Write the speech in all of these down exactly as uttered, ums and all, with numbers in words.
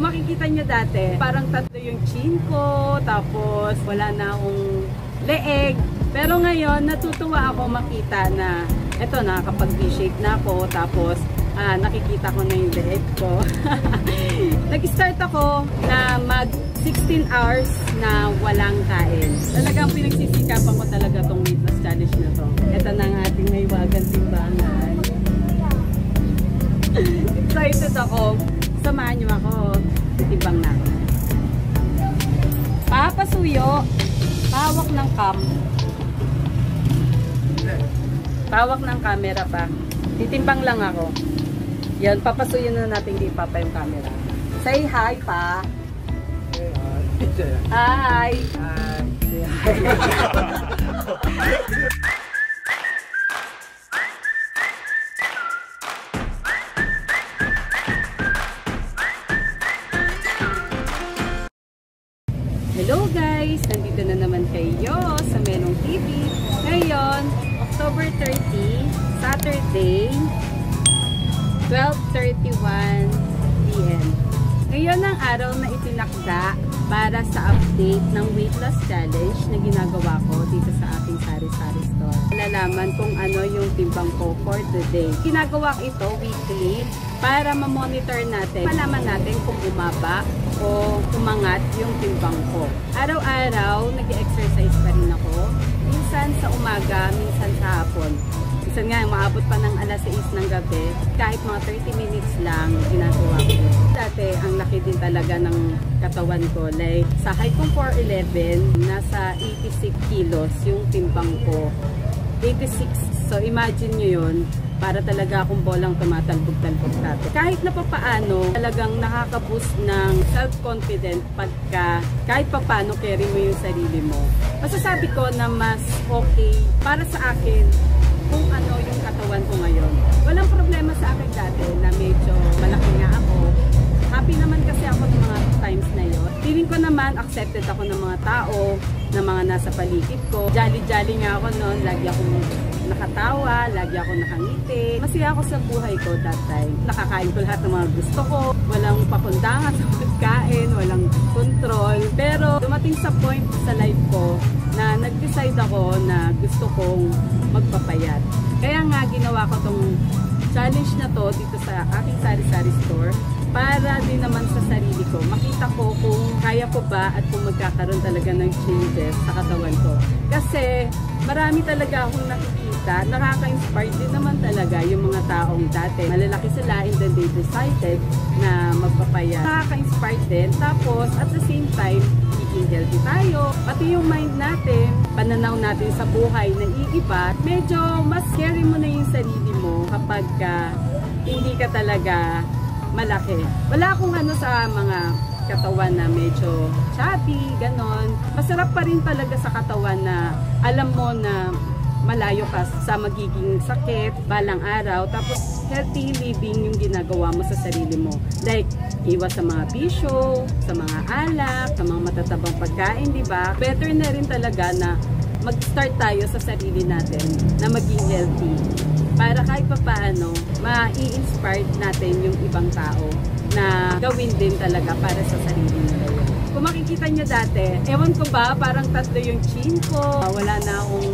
Kung makikita nyo dati, parang tatlo yung chin ko, tapos wala na akong leeg. Pero ngayon, natutuwa ako makita na eto, nakakapag V-shape na ako, tapos ah, nakikita ko na yung leeg ko. Nag-start ako na mag sixteen hours na walang kain. Talagang pinagsisikapan ko talaga tong weight loss challenge na to. Eto na ang ating naiwagang timbangan. Excited ako. Samahan nyo ako. Titimbang na ako. Papasuyo. Pawak ng cam. Pawak ng camera pa. Titimbang lang ako. Yan, papasuyo na natin di papa yung camera. Say hi pa. Hi. Hi. Hi. Hello guys! Nandito na naman kayo sa Menong T V. Ngayon, October thirtieth, Saturday, twelve thirty-one p m Ngayon ang araw na itinakda para sa update ng weight loss challenge na ginagawa ko dito sa ating sari-sari store. Malalaman kung ano yung timbang ko for today. Ginagawa ito weekly para ma-monitor natin. Malaman natin kung bumaba o umangat yung timbang ko. Araw-araw, nag-exercise pa rin ako. Minsan sa umaga, minsan sa hapon. Minsan nga, maabot pa ng alas sais ng gabi. Kahit mga thirty minutes lang, ginagawa ko. Dati, ang laki din talaga ng katawan ko. Like, sa height kong four eleven, nasa eighty-six kilos yung timbang ko. eighty-six. So, imagine nyo yun. Para talaga akong bolang tumatalbog-talbog natin. Kahit na papaano, talagang nakaka-boost ng self-confident pagka kahit papaano carry mo yung sarili mo. Masasabi ko na mas okay para sa akin kung ano yung katawan ko ngayon. Walang problema sa akin dati na medyo malaki nga ako. Happy naman kasi ako ng mga times na yun. Feeling ko naman, accepted ako ng mga tao, ng mga nasa paligid ko. Jolly-jolly nga ako noon, lagi akong nakatawa, lagi ako nakangiti. Masaya ako sa buhay ko that time. Nakakain ko lahat ng mga gusto ko. Walang pakundangan sa pagkain, walang control. Pero dumating sa point sa life ko na nag-decide ako na gusto kong magpapayat. Kaya nga ginawa ko tong challenge na to dito sa aking sari-sari store para din naman sa sarili ko. Makita ko kung kaya ko ba at kung magkakaroon talaga ng changes sa katawan ko. Kasi marami talaga akong nakikita. Nakaka-inspire din naman talaga yung mga taong dati. Malalaki sila and then they decided na magpapayat. Nakaka-inspire din. Tapos at the same time, magiging healthy tayo. Pati yung mind natin, pananaw natin sa buhay na iiba. Medyo mas carry mo na yung sarili mo kapag uh, hindi ka talaga malaki. Wala akong ano sa mga katawan na medyo chubby, ganon. Masarap pa rin talaga sa katawan na alam mo na malayo ka sa magiging sakit balang araw, tapos healthy living yung ginagawa mo sa sarili mo, like iwas sa mga bisyo, sa mga alak, sa mga matatabang pagkain, diba? Better na rin talaga na mag-start tayo sa sarili natin na maging healthy para kahit pa paano ma-i-inspire natin yung ibang tao na gawin din talaga para sa sarili nila yun. Kung makikita nyo dati, ewan ko ba, parang tatlo yung chin ko, wala na akong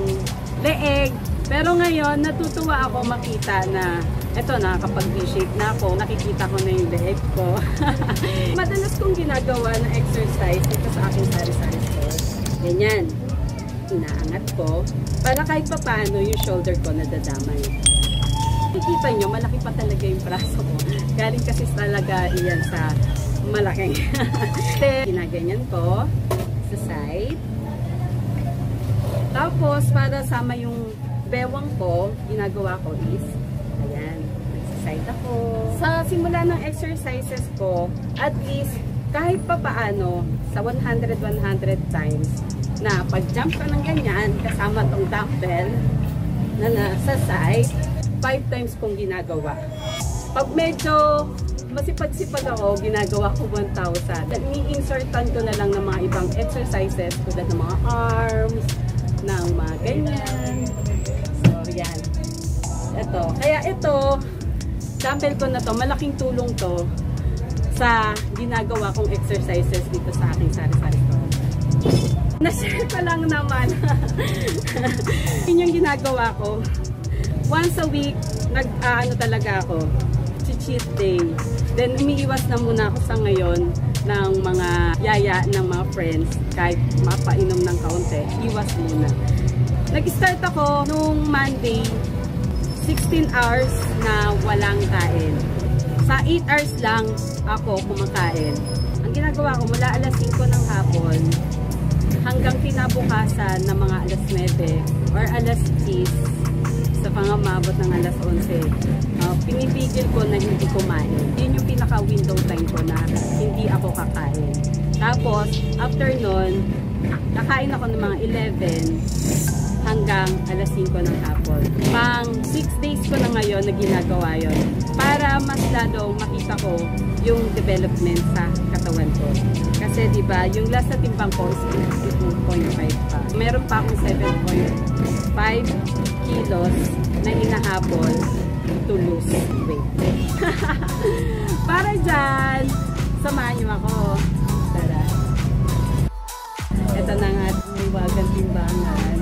leeg. Pero ngayon, natutuwa ako makita na eto, nakakapag V-shape na ako. Nakikita ko na yung leeg ko. Madalas kong ginagawa na exercise dito sa aking sari-sari store. Ganyan. Inaangat ko. Para kahit papaano yung shoulder ko nadadamay. Nakikita nyo, malaki pa talaga yung braso ko. Galing kasi talaga iyan sa malaking. Ginaganyan ko sa side. Tapos, para sama yung bewang ko, ginagawa ko is, ayan, exercise ako. Sa simula ng exercises ko, at least, kahit pa paano, sa one hundred one hundred times, na pag-jump ka ng ganyan, kasama tong dumbbell, na nasa side, five times kong ginagawa. Pag medyo masipag-sipag ako, ginagawa ko one thousand. Ni-insertan ko na lang ng mga ibang exercises, tulad ng mga arms, ng mga ganyan. So, yan. Ito. Kaya ito, dumbbell ko na to. Malaking tulong to sa ginagawa kong exercises dito sa aking sari-sari store. Na-share ko lang naman. Yun yung ginagawa ko. Once a week, nag-ano uh, talaga ako, cheat day. Then, umiiwas na muna ako sa ngayon ng mga yaya ng mga friends. Kahit mapainom ng kaunti, iwas muna. Nag-start ako nung Monday, sixteen hours na walang kain. Sa eight hours lang ako kumakain. Ang ginagawa ko mula alas singko ng hapon hanggang kinabukasan ng mga alas nuwebe or alas diyes. Sa pangamabot ng alas onse, uh, pinipigil ko na hindi kumain. Yun yung pinaka-window time ko na hindi ako kakain. Tapos, after nun, nakain ako ng mga eleven hanggang alas singko ng hapon. Pang six days ko na ngayon na ginagawa yun para mas lalong makita ko yung development sa katawan ko. Kasi diba, yung last na timbang ko is two point five pa. Meron pa akong seven point five kilos na hinahabol to lose weight. Para dyan, samahan nyo ako. Tara. Ito na nga, liwagang timbangan.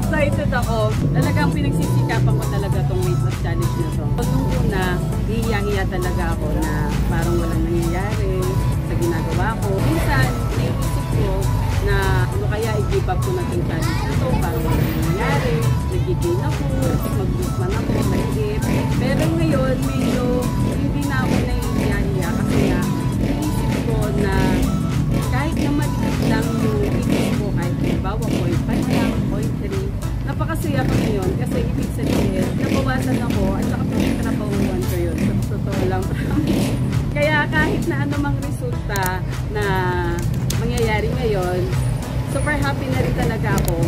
Excited ako. Talagang pinagsisikapan ko talaga tong weight loss challenge na to. Nung una, hihiya-hiya talaga ako na parang walang nangyayari sa ginagawa ko. Minsan, naisip ko na ano kaya i-give up ko na itong challenge na to. Parang walang nangyayari. Nag-gain ako, mag-lose man ako, mag-hit. Pero ngayon, medyo hindi na ako nahihiya-hiya kasi na naisip ko na kahit na maliit lang yung ibig ko, kahit bawa point five lang, point three, napakasaya ko ngayon kasi ibig sabihin, nabawasan ako at nakapagtrabahuan ko yun. Sa totoo lang, promise. Kaya kahit na anumang resulta na mangyayari ngayon, super happy na rin talaga ako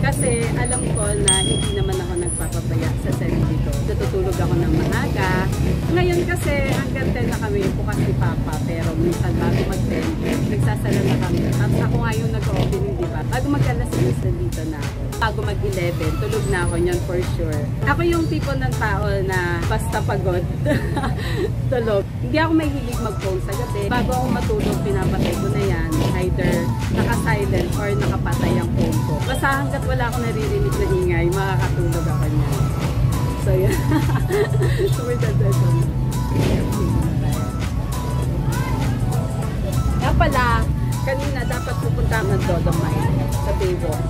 kasi alam ko na hindi naman ako nagpapabaya sa sarili ko. Natutulog ako ng maaga. Ngayon kasi hanggang ten na kami, bukas ni Papa, pero minsan bago mag-ten, nagsasalan na kami. At ako nga yung nag-opening, di ba? Bago mag-alas six, nandito na ako. Bago mag-eleven, tulog na ako yun for sure. Ako yung tipo ng tao na basta pagod, tulog. Hindi ako mahilig mag-phone sa gabi. Bago ako matulog, pinapatay ko na yan. Either naka-silent or nakapatay ang phone ko. Basta hanggat wala akong naririnig na ingay, makakatulog ako niyan. So yun. So we're done. Kaya pala, kanina dapat pupunta ako ng Dolomite sa Baywalk.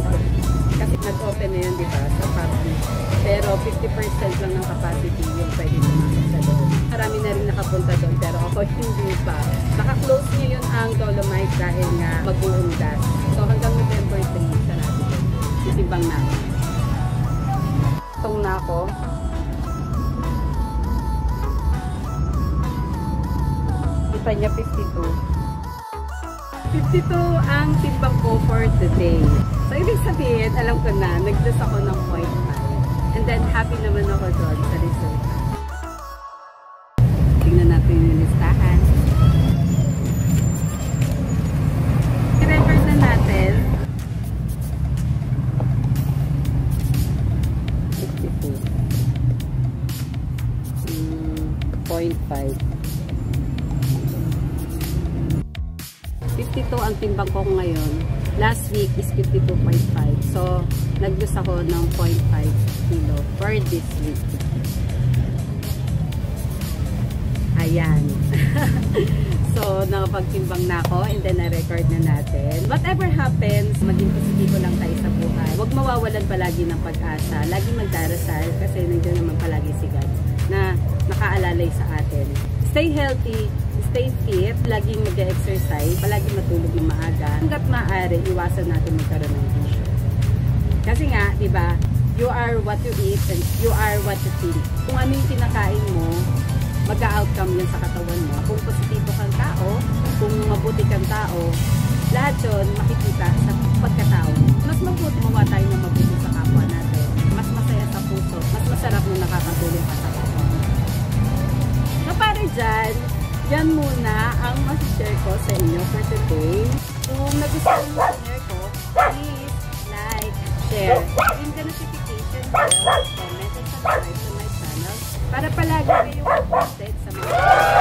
Kasi nag-open na yun, di ba? Sa party. Pero fifty percent lang ng capacity yung pwede naman sa doon. Marami na rin nakapunta doon, pero ako hindi pa. Naka-close niyo yun ang Dolomite dahil nga mag-uundas. So hanggang November third, sarado. Sisimbang na ako. Itong na ako. Isa niya fifty-two. fifty-two ang timbang ko for the day. So, ibig sabihin, alam ko na, nag-lose ako ng point five. And then, happy naman ako doon sa result. Tingnan natin yung listahan. I-record na natin. fifty-two. Mm, point five. fifty-two ang timbang ko ngayon. Last week is fifty-two point five. So, nag-lose ako ng point five kilo for this week. Ayan. So, nakapagtimbang na ako and then na-record na natin. Whatever happens, maging positibo lang tayo sa buhay. Huwag mawawalan palagi ng pag-asa. Lagi magdarasal kasi nandiyan naman palagi si God na nakaalalay sa atin. Stay healthy, stay fit, laging mag-exercise, palaging matulog ng maaga. Hanggat maaari, iwasan natin magkaroon ng issue. Kasi nga, di ba, you are what you eat and you are what you think. Kung ano yung kinakain mo, mag-outcome yan sa katawan mo. Kung positibo kang tao, kung mabuti kang tao, lahat yun makikita sa pagkatao. Mas mabuti mawa tayo ng mabuti sa kapwa natin. Mas masaya sa puso, mas masarap na nakakatulong ka sa kapwa. Kapare dyan, yan muna ang masishare ko sa inyo for today. Kung nagustuhan mo ang share ko, please like, share, ring the notification bell, comment, and subscribe to my channel. para palagi kayong updated sa mga